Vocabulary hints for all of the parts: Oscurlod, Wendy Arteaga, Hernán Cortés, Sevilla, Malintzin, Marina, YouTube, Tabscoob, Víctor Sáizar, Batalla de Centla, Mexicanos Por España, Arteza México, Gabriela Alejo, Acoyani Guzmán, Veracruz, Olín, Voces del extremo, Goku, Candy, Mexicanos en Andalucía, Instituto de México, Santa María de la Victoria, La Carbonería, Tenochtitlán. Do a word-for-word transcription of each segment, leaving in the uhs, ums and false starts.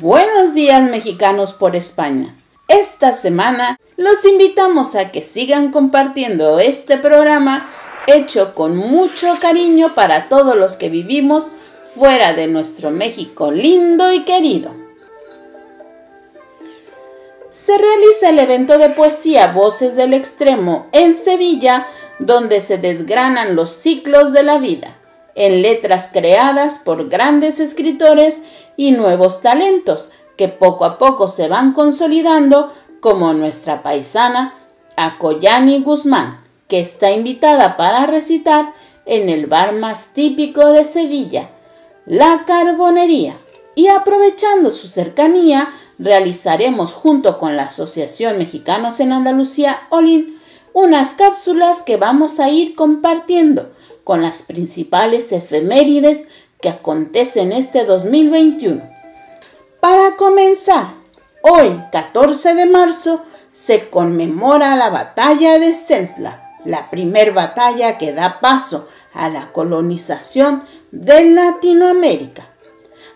Buenos días, mexicanos por España. Esta semana los invitamos a que sigan compartiendo este programa hecho con mucho cariño para todos los que vivimos fuera de nuestro México lindo y querido. Se realiza el evento de poesía Voces del Extremo en Sevilla, donde se desgranan los ciclos de la vida, en letras creadas por grandes escritores y nuevos talentos que poco a poco se van consolidando, como nuestra paisana Acoyani Guzmán, que está invitada para recitar en el bar más típico de Sevilla, La Carbonería. Y aprovechando su cercanía, realizaremos junto con la Asociación Mexicanos en Andalucía, Olín, unas cápsulas que vamos a ir compartiendo con las principales efemérides que acontecen este dos mil veintiuno. Para comenzar, hoy, catorce de marzo, se conmemora la Batalla de Centla, la primer batalla que da paso a la colonización de Latinoamérica.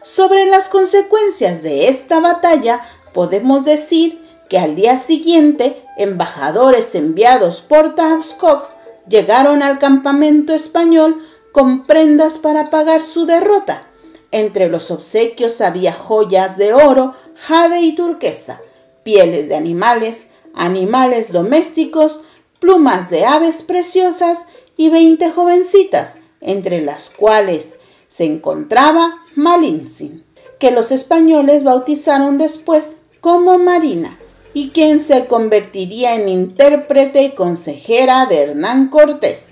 Sobre las consecuencias de esta batalla, podemos decir que al día siguiente, embajadores enviados por Tabscoob llegaron al campamento español con prendas para pagar su derrota. Entre los obsequios había joyas de oro, jade y turquesa, pieles de animales, animales domésticos, plumas de aves preciosas y veinte jovencitas, entre las cuales se encontraba Malintzin, que los españoles bautizaron después como Marina, y quien se convertiría en intérprete y consejera de Hernán Cortés.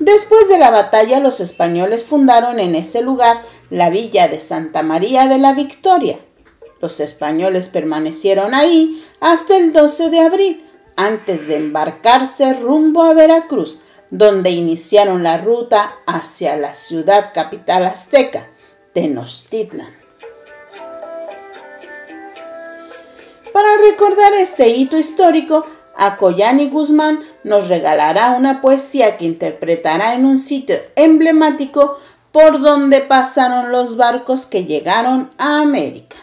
Después de la batalla, los españoles fundaron en ese lugar la villa de Santa María de la Victoria. Los españoles permanecieron ahí hasta el doce de abril, antes de embarcarse rumbo a Veracruz, donde iniciaron la ruta hacia la ciudad capital azteca, Tenochtitlán. Para recordar este hito histórico, Acoyani Guzmán nos regalará una poesía que interpretará en un sitio emblemático por donde pasaron los barcos que llegaron a América.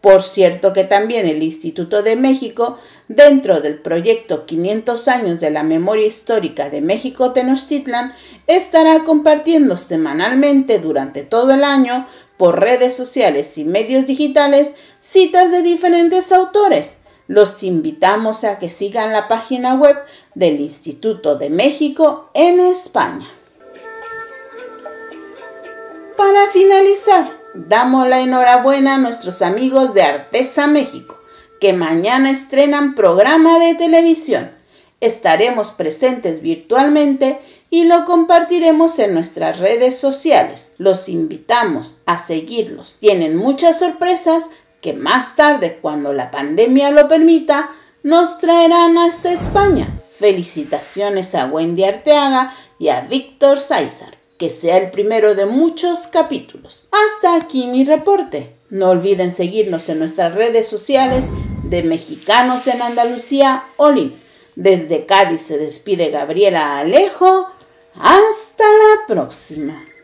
Por cierto que también el Instituto de México, dentro del proyecto quinientos años de la memoria histórica de México Tenochtitlán, estará compartiendo semanalmente durante todo el año por redes sociales y medios digitales citas de diferentes autores. Los invitamos a que sigan la página web del Instituto de México en España. Para finalizar, damos la enhorabuena a nuestros amigos de Arteza México, que mañana estrenan programa de televisión. Estaremos presentes virtualmente y lo compartiremos en nuestras redes sociales. Los invitamos a seguirlos. Tienen muchas sorpresas que más tarde, cuando la pandemia lo permita, nos traerán hasta España. Felicitaciones a Wendy Arteaga y a Víctor Sáizar. Que sea el primero de muchos capítulos. Hasta aquí mi reporte. No olviden seguirnos en nuestras redes sociales de Mexicanos en Andalucía, Olín. Desde Cádiz se despide Gabriela Alejo. Hasta la próxima.